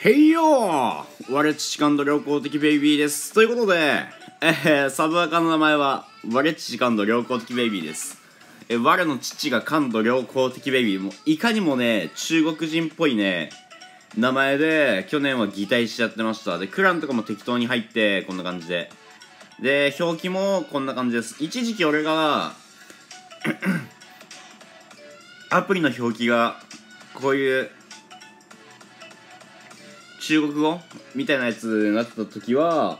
へいよー、我父感度良好的ベイビーです。ということで、サブアカの名前は、我父感度良好的ベイビーです。我の父が感度良好的ベイビー。もういかにもね、中国人っぽいね、名前で、去年は擬態しちゃってました。で、クランとかも適当に入って、こんな感じで。で、表記もこんな感じです。一時期俺が、アプリの表記が、こういう、中国語みたいなやつになった時は、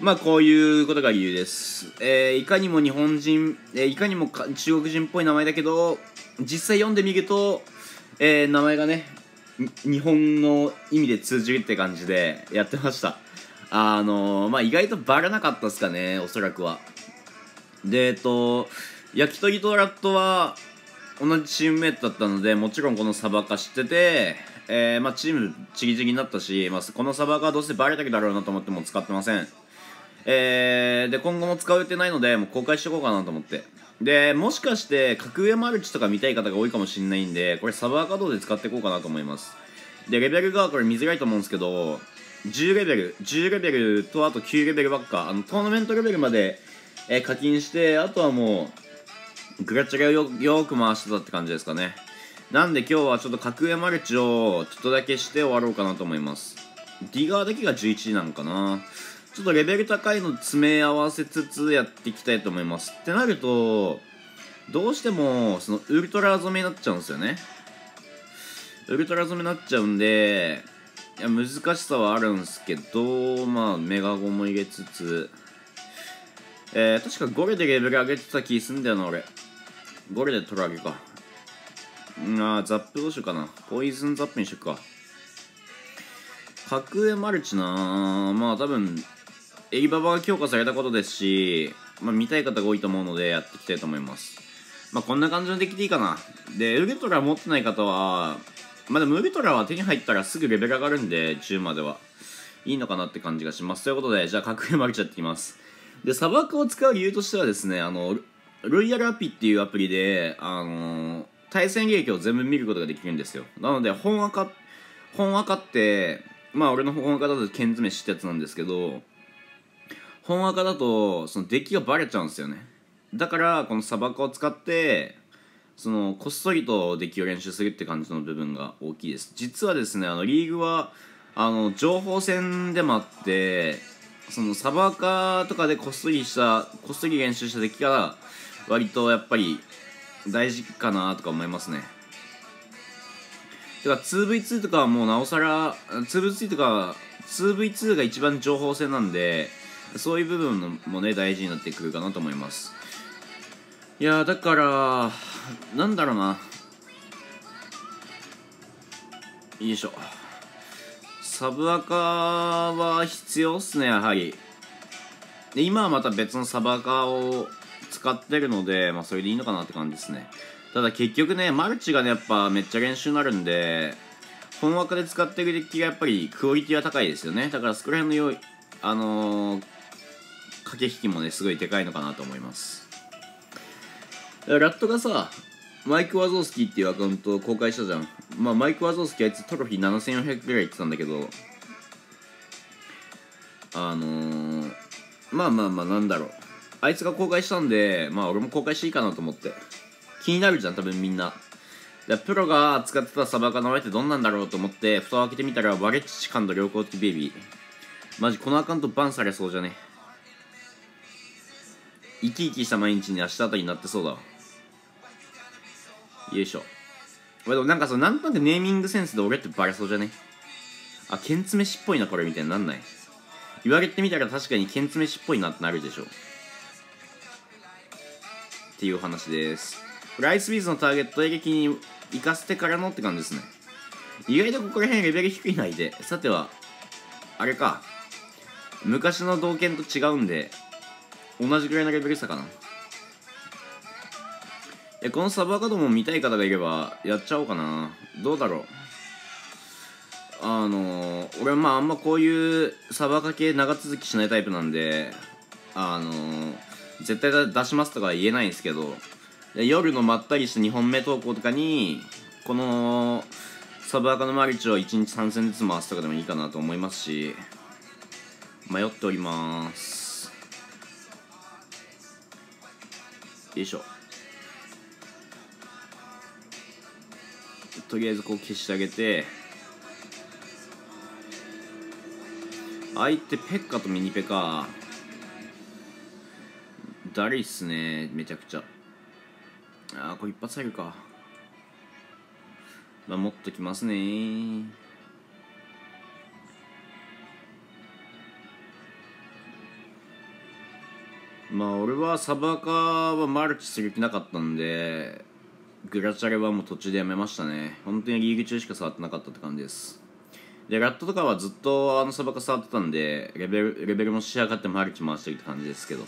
まあこういうことが理由です。いかにも日本人、いかにも中国人っぽい名前だけど、実際読んでみると、名前がね、日本の意味で通じるって感じでやってました。まあ意外とバレなかったっすかね、おそらくは。で、焼き鳥とラットは同じチームメイトだったので、もちろんこのサバカ知ってて、まあチームチギチギになったし、まあ、このサバがどうせバレたけだろうなと思っても使ってません。で、今後も使う予定ないので、もう公開していこうかなと思って。で、もしかして、格上マルチとか見たい方が多いかもしれないんで、これサバーカードで使っていこうかなと思います。で、レベルがこれ見づらいと思うんですけど、10レベルとあと9レベルばっか、トーナメントレベルまで、課金して、あとはもう、グラチャラをよく回してたって感じですかね。なんで今日はちょっと格上マルチをちょっとだけして終わろうかなと思います。ディガーだけが11なのかな。ちょっとレベル高いの詰め合わせつつやっていきたいと思います。ってなると、どうしてもそのウルトラ染めになっちゃうんですよね。ウルトラ染めになっちゃうんで、いや難しさはあるんですけど、まあメガゴも入れつつ、確かゴレでレベル上げてた気すんだよな、俺。ゴレでトラ上げか。ザップどうしようかな。ポイズンザップにしようか。格上マルチなぁ。まあ多分、エリババが強化されたことですし、まあ見たい方が多いと思うのでやっていきたいと思います。まあこんな感じの出来でいいかな。で、ウルトラ持ってない方は、まあでもウルトラは手に入ったらすぐレベル上がるんで、10までは。いいのかなって感じがします。ということで、じゃあ格上マルチやっていきます。で、砂漠を使う理由としてはですね、ロイヤルアピっていうアプリで、対戦履歴を全部見ることができるんですよ。なので、本赤って、まあ俺の本赤だと剣詰めしたやつなんですけど、本赤だと、そのデッキがバレちゃうんですよね。だから、この砂漠を使って、こっそりとデッキを練習するって感じの部分が大きいです。実はですね、リーグは、情報戦でもあって、砂漠とかでこっそり練習したデッキが、割とやっぱり、大事かなとか思いますね。てか 2v2 とかはもうなおさら 2v2 が一番情報戦なんで、そういう部分もね大事になってくるかなと思います。いやー、だからなんだろうな、よいしょ、サブアカは必要っすね、やはり。で、今はまた別のサブアカを使ってるので、まあそれでいいのかなって感じですね。ただ結局ね、マルチがねやっぱめっちゃ練習になるんで、本枠で使ってるデッキがやっぱりクオリティは高いですよね。だからそこら辺の駆け引きもねすごいでかいのかなと思います。ラットがさ、マイク・ワゾースキーっていうアカウントを公開したじゃん。まあマイク・ワゾースキーあいつトロフィー7400くらいいってたんだけど、まあなんだろう、あいつが公開したんで、まあ俺も公開していいかなと思って。気になるじゃん、多分みんな。プロが使ってたサバカの名前ってどんなんだろうと思って、蓋を開けてみたら、我父感度良好的ベイビー。マジ、このアカウントバンされそうじゃね。生き生きした毎日に明日あたりになってそうだわ。よいしょ。でもなんかなんとなくネーミングセンスで俺ってバレそうじゃね。あ、剣詰めしっぽいな、これみたいになんない。言われてみたら確かに剣詰めしっぽいなってなるでしょ。っていう話です。これアイスビーズのターゲットを撃に行かせてからのって感じですね。意外とここら辺レベル低いないで、さてはあれか、昔の同剣と違うんで同じくらいのレベル差かな。このサバカドも見たい方がいればやっちゃおうかな。どうだろう、俺はまああんまこういうサバカ系長続きしないタイプなんで、絶対出しますとかは言えないんですけど、夜のまったりした2本目投稿とかにこのサブアカのマルチを1日3戦ずつ回すとかでもいいかなと思いますし、迷っております。よいしょ。とりあえずこう消してあげて、相手ペッカとミニペカだるいっすね、めちゃくちゃ。ああ、これ一発入るか。まあ、持っときますねー。まあ俺はサブアカはマルチする気なかったんで、グラチャレはもう途中でやめましたね。本当にリーグ中しか触ってなかったって感じです。でラットとかはずっとあのサブアカ触ってたんで、レベルも仕上がってマルチ回してるって感じですけど、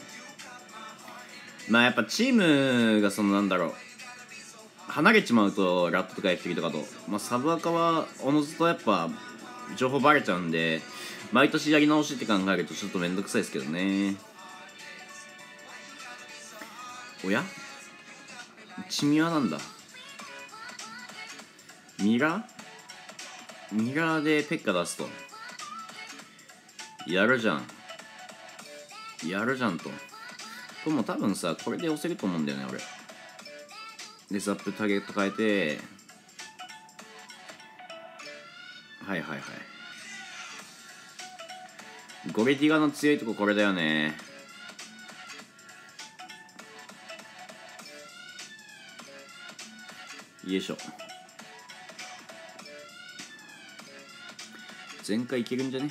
まあやっぱチームがそのなんだろう、離れちまうとラットとか F3 とかと、まあ、サブアカはおのずとやっぱ情報バレちゃうんで、毎年やり直しって考えるとちょっとめんどくさいですけどね。おやチミワなんだ。ミラーでペッカ出すとやるじゃんと。でも多分さ、これで押せると思うんだよね俺。でザップターゲット変えて、はいはいはい、ゴレディガの強いとここれだよね。よいしょ。前回いけるんじゃね。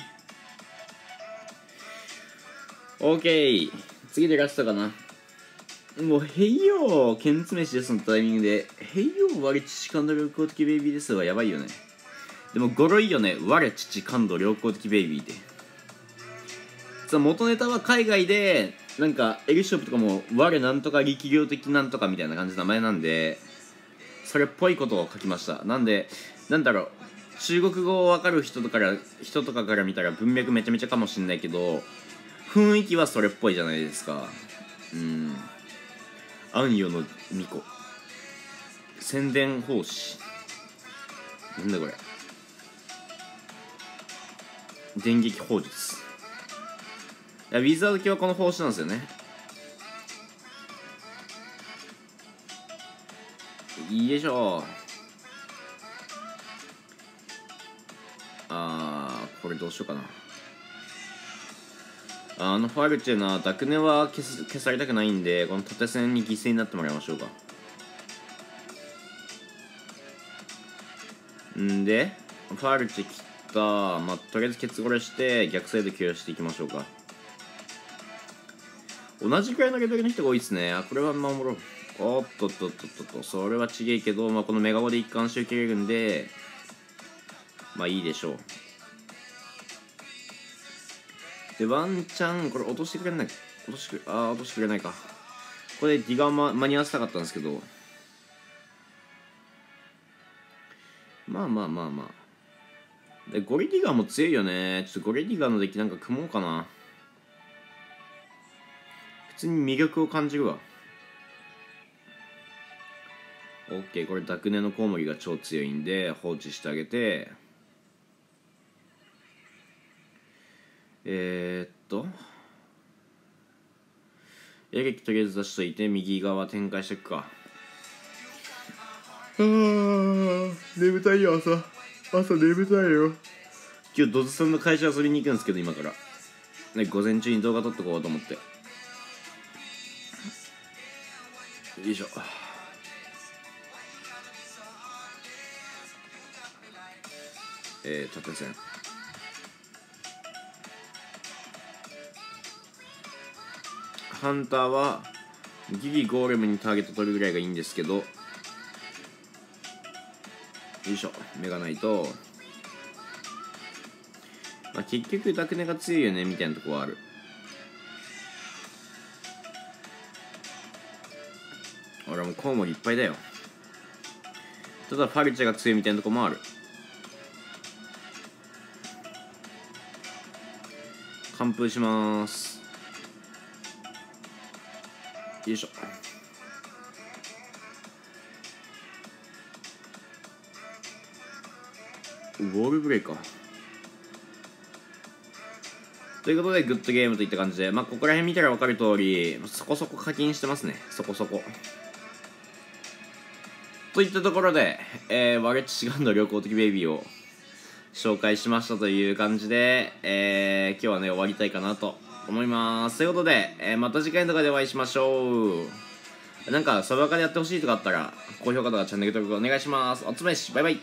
OK、 次でラストかな。もうへいよー、ケンツメシですのタイミングでへいよー、我父感度良好的ベイビーですはやばいよね。でもゴロいよね、我父感度良好的ベイビーで。さあ元ネタは海外でなんかエルショップとかも我なんとか力量的なんとかみたいな感じの名前なんで、それっぽいことを書きました。なんでなんだろう、中国語を分かる人とかから見たら文脈めちゃめちゃかもしんないけど、雰囲気はそれっぽいじゃないですか。アンヨの巫女宣伝奉仕、なんだこれ、電撃砲術。いやウィザード系はこの奉仕なんですよね。いいでしょう。これどうしようかな。あのファルチェなダクネは消されたくないんで、この縦線に犠牲になってもらいましょうか。んでファルチェ切った、まあ、とりあえずケツゴレして逆サイド給与していきましょうか。同じくらいのレベルの人が多いですね。あ、これは守ろう。おっとっとっとっとっと、それはちげえけど、まあ、このメガゴで一貫して受けれるんで、まあいいでしょう。でワンチャンこれ落としてくれない、落としてくれないか。これでディガー間に合わせたかったんですけど、まあまあまあまあ。でゴリディガーも強いよね。ちょっとゴリディガーのデッキなんか組もうかな。普通に魅力を感じるわ。OK、 これダクネのコウモリが超強いんで放置してあげて、エレキとりあえず出しといて右側展開していくか。あー眠たいよ、朝眠たいよ。今日ドズさんの会社遊びに行くんですけど、今からね午前中に動画撮ってこうと思って。よいしょ。縦線。ハンターはギリゴーレムにターゲット取るぐらいがいいんですけど、よいしょ、目がないと、まあ、結局ダクネが強いよねみたいなとこはある。俺もコウモリいっぱいだよ。ただファルチェが強いみたいなとこもある。完封しまーす。よいしょ。ボールプレイか。ということで、グッドゲームといった感じで、まあ、ここら辺見たら分かる通り、そこそこ課金してますね。そこそこ。といったところで、ワレッチシガンの良好的ベイビーを紹介しましたという感じで、今日はね、終わりたいかなと思います。ということで、また次回の動画でお会いしましょう。なんか、サブアカでやってほしいとかあったら、高評価とかチャンネル登録お願いします。おつめし、バイバイ。